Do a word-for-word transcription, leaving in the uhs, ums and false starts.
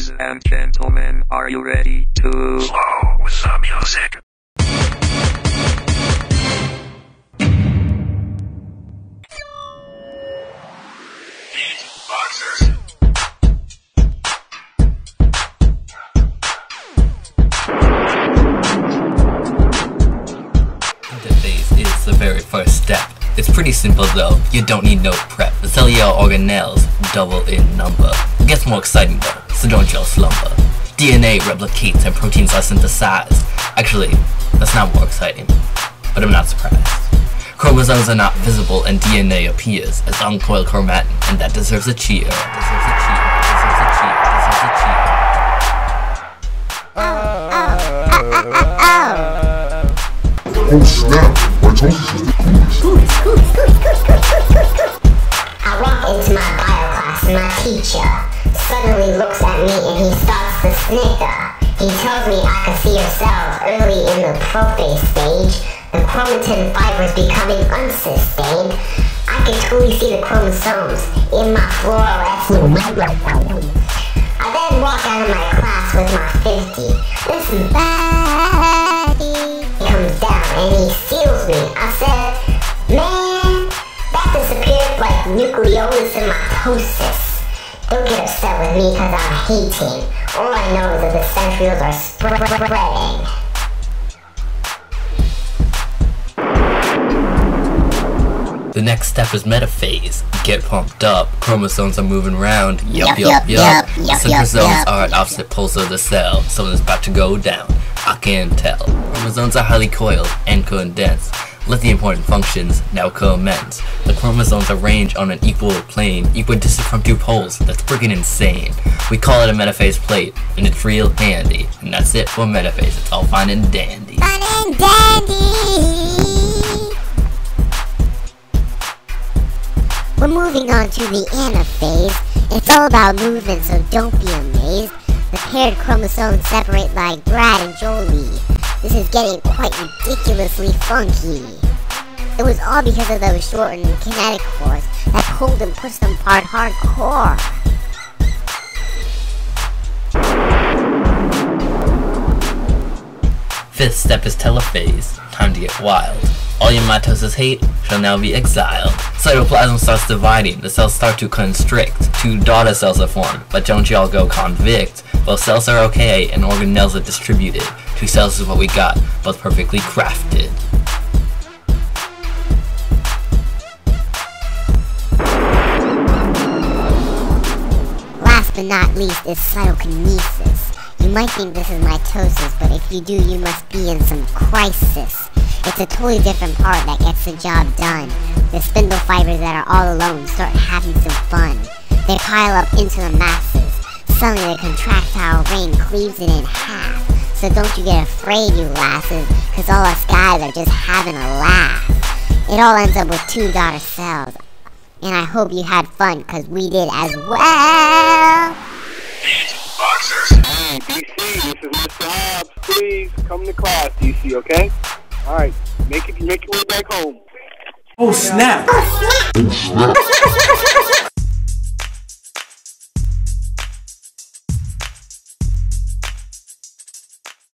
Ladies and gentlemen, are you ready to slow the music? Beatboxers. The bass is the very first step. It's pretty simple though, you don't need no prep. The cellular organelles double in number. It gets more exciting though, so don't y'all slumber. D N A replicates and proteins are synthesized. Actually, that's not more exciting, but I'm not surprised. Chromosomes are not visible and D N A appears as uncoiled chromatin, and that deserves a cheer. Deserves a cheer, deserves a cheer, deserves a cheer. Oh, oh, oh, oh, oh. Oh snap, I told you my teacher suddenly looks at me and he starts to snicker. He tells me I can see yourself early in the prophase stage, the chromatin fibers becoming unsustained. I can truly see the chromosomes in my fluorescent microphone. I then walk out of my class with my fifty. This baddie comes down and he seals me. I said, man, that disappeared like nucleolus in mitosis. Don't get upset with me because I'm hating. All I know is that the centrioles are spreading. The next step is metaphase. Get pumped up. Chromosomes are moving around. Yup, yup, yup. Centrosomes are at opposite poles of the cell. Something's about to go down. I can tell. Chromosomes are highly coiled and condensed. Let the important functions now commence. The chromosomes arrange on an equal plane, equidistant from two poles. That's freaking insane. We call it a metaphase plate, and it's real handy. And that's it for metaphase. It's all fine and dandy. Fine and dandy! We're moving on to the anaphase. It's all about movement, so don't be amazed. The paired chromosomes separate like Brad and Jolie. This is getting quite ridiculously funky. It was all because of those shortened kinetic force that pulled and pushed them apart hardcore. Fifth step is telophase. Time to get wild. All your mitosis hate shall now be exiled. Cytoplasm starts dividing, the cells start to constrict. Two daughter cells are formed, but don't y'all go convict. Both cells are okay and organelles are distributed. Two cells is what we got, both perfectly crafted. Last but not least is cytokinesis. You might think this is mitosis, but if you do, you must be in some crisis. It's a totally different part that gets the job done. The spindle fibers that are all alone start having some fun. They pile up into the masses. Suddenly the contractile ring cleaves it in half. So don't you get afraid, you lasses, cause all us guys are just having a laugh. It all ends up with two daughter cells. And I hope you had fun, cause we did as well! Beatboxers! D C, this is Mister Hobbs. Please, come to class, D C, okay? Alright, make it, make your way back home. Oh snap! Oh snap! Oh snap!